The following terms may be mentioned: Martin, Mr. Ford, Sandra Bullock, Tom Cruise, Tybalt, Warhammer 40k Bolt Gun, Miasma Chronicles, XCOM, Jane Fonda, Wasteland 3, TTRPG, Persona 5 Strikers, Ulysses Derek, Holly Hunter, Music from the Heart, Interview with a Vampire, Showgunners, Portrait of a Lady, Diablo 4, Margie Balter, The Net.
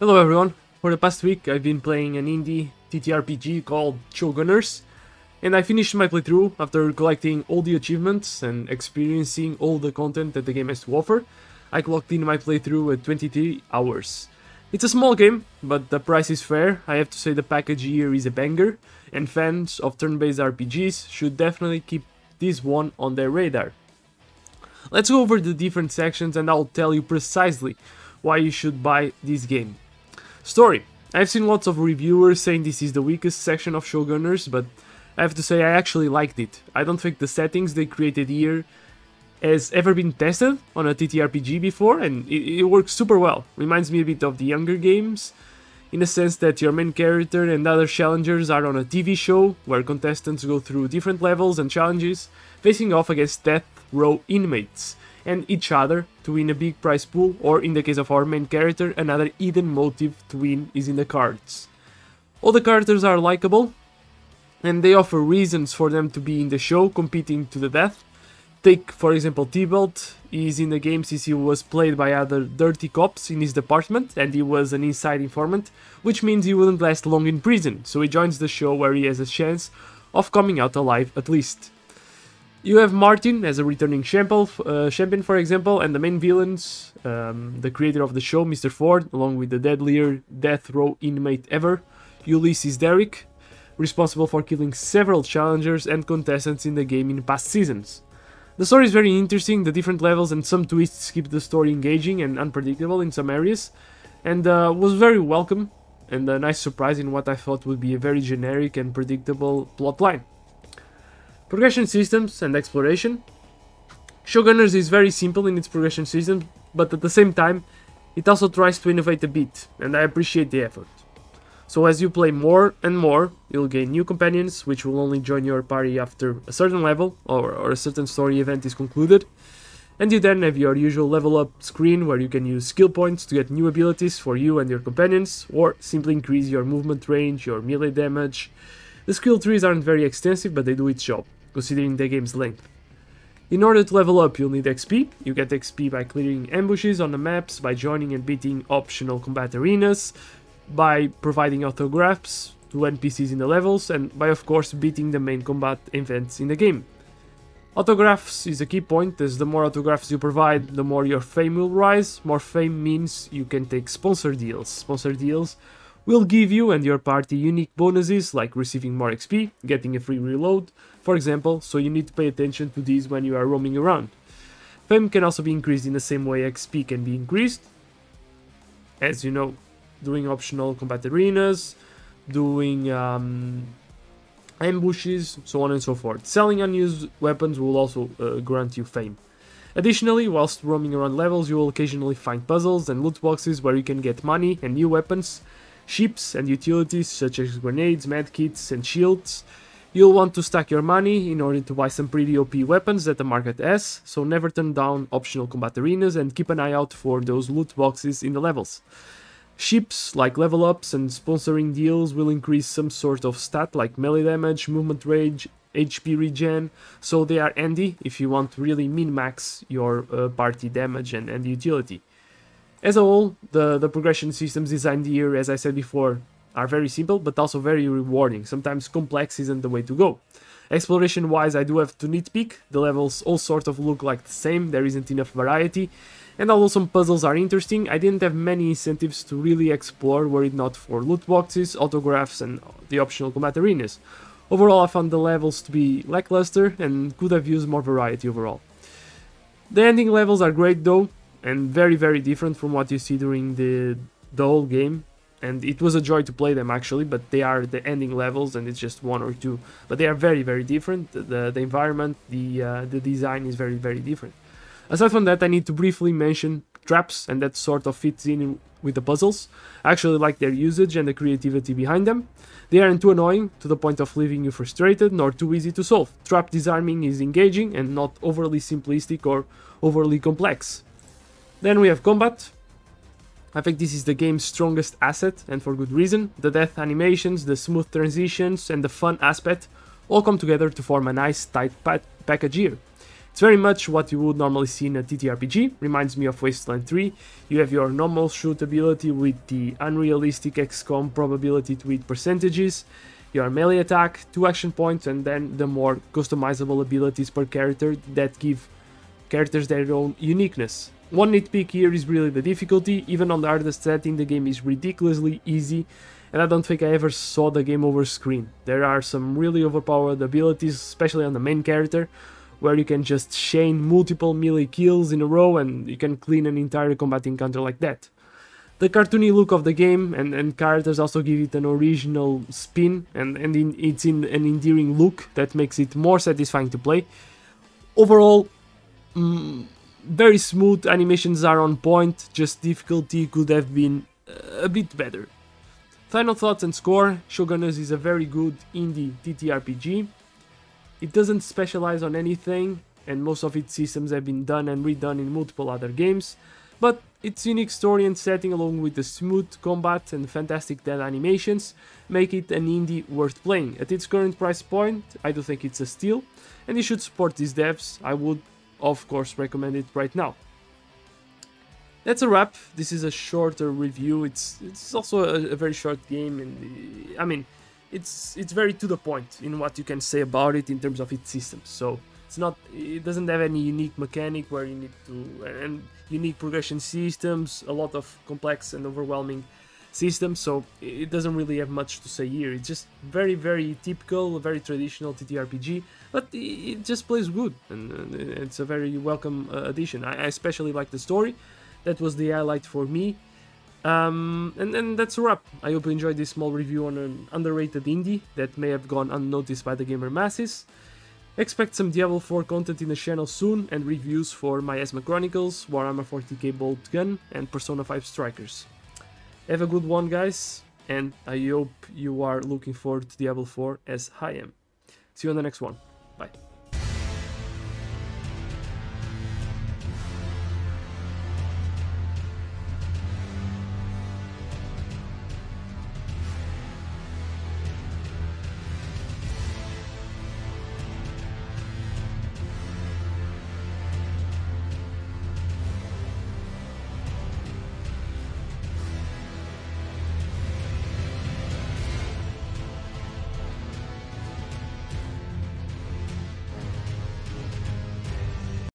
Hello everyone, for the past week I've been playing an indie TTRPG called Showgunners, and I finished my playthrough after collecting all the achievements and experiencing all the content that the game has to offer. I clocked in my playthrough at 23 hours. It's a small game, but the price is fair. I have to say the package here is a banger, and fans of turn-based RPGs should definitely keep this one on their radar. Let's go over the different sections and I'll tell you precisely why you should buy this game. Story. I've seen lots of reviewers saying this is the weakest section of Showgunners, but I have to say I actually liked it. I don't think the settings they created here has ever been tested on a TTRPG before, and it works super well. Reminds me a bit of the younger games, in a sense that your main character and other challengers are on a TV show, where contestants go through different levels and challenges, facing off against death row inmates and each other to win a big prize pool, or in the case of our main character, another hidden motive to win is in the cards. All the characters are likable, and they offer reasons for them to be in the show, competing to the death. Take, for example, Tybalt. He's in the game since he was played by other dirty cops in his department, and he was an inside informant, which means he wouldn't last long in prison, so he joins the show where he has a chance of coming out alive at least. You have Martin as a returning champion, for example, and the main villains, the creator of the show, Mr. Ford, along with the deadlier death row inmate ever, Ulysses Derek, responsible for killing several challengers and contestants in the game in past seasons. The story is very interesting, the different levels and some twists keep the story engaging and unpredictable in some areas, and was very welcome and a nice surprise in what I thought would be a very generic and predictable plotline. Progression systems and exploration. Showgunners is very simple in its progression system, but at the same time it also tries to innovate a bit, and I appreciate the effort. So as you play more and more, you'll gain new companions, which will only join your party after a certain level or a certain story event is concluded, and you then have your usual level up screen where you can use skill points to get new abilities for you and your companions, or simply increase your movement range, your melee damage. The skill trees aren't very extensive, but they do its job, considering the game's length. In order to level up, you'll need XP. You get XP by clearing ambushes on the maps, by joining and beating optional combat arenas, by providing autographs to NPCs in the levels, and by of course beating the main combat events in the game. Autographs is a key point, as the more autographs you provide, the more your fame will rise. More fame means you can take sponsor deals. Sponsor deals will give you and your party unique bonuses, like receiving more XP, getting a free reload, for example, so you need to pay attention to these when you are roaming around. Fame can also be increased in the same way XP can be increased, as you know, doing optional combat arenas, doing ambushes, so on and so forth. Selling unused weapons will also grant you fame. Additionally, whilst roaming around levels, you will occasionally find puzzles and loot boxes where you can get money and new weapons, ships and utilities such as grenades, medkits and shields. You'll want to stack your money in order to buy some pretty OP weapons that the market has, so never turn down optional combat arenas and keep an eye out for those loot boxes in the levels. Ships, like level ups and sponsoring deals, will increase some sort of stat like melee damage, movement range, HP regen, so they are handy if you want to really min-max your party damage and utility. As a whole, the progression systems designed here, as I said before, are very simple but also very rewarding. Sometimes complex isn't the way to go. Exploration wise, I do have to nitpick. The levels all sort of look like the same, there isn't enough variety, and although some puzzles are interesting, I didn't have many incentives to really explore were it not for loot boxes, autographs and the optional combat arenas. Overall, I found the levels to be lackluster and could have used more variety overall. The ending levels are great though, and very different from what you see during the whole game, and it was a joy to play them actually, but they are the ending levels and it's just one or two, but they are very different. The environment, the design is very different. Aside from that, I need to briefly mention traps, and that sort of fits in with the puzzles. I actually like their usage and the creativity behind them. They aren't too annoying to the point of leaving you frustrated, nor too easy to solve. Trap disarming is engaging and not overly simplistic or overly complex. Then we have combat. I think this is the game's strongest asset, and for good reason. The death animations, the smooth transitions and the fun aspect all come together to form a nice tight package here. It's very much what you would normally see in a TTRPG, reminds me of Wasteland 3. You have your normal shoot ability with the unrealistic XCOM probability to hit percentages, your melee attack, 2 action points, and then the more customizable abilities per character that give characters their own uniqueness. One nitpick here is really the difficulty. Even on the hardest setting, the game is ridiculously easy, and I don't think I ever saw the game over screen. There are some really overpowered abilities, especially on the main character, where you can just chain multiple melee kills in a row and you can clean an entire combat encounter like that. The cartoony look of the game and characters also give it an original spin, and it's in an endearing look that makes it more satisfying to play. Overall, very smooth, animations are on point, just difficulty could have been a bit better. Final thoughts and score: Showgunners is a very good indie TTRPG. It doesn't specialize on anything, and most of its systems have been done and redone in multiple other games, but its unique story and setting, along with the smooth combat and fantastic dead animations, make it an indie worth playing. At its current price point, I do think it's a steal, and you should support these devs. I would, of course, recommend it right now. That's a wrap. This is a shorter review. It's also a very short game, and I mean, it's very to the point in what you can say about it in terms of its systems. So it doesn't have any unique mechanic where you need to, and unique progression systems, a lot of complex and overwhelming systems. So it doesn't really have much to say here. It's just very, very typical, very traditional TTRPG, but it just plays good, and it's a very welcome addition. I especially like the story. That was the highlight for me. And that's a wrap. I hope you enjoyed this small review on an underrated indie that may have gone unnoticed by the gamer masses. Expect some Diablo 4 content in the channel soon, and reviews for Miasma Chronicles, Warhammer 40k Bolt Gun, and Persona 5 Strikers. Have a good one, guys, and I hope you are looking forward to Diablo 4 as I am. See you on the next one.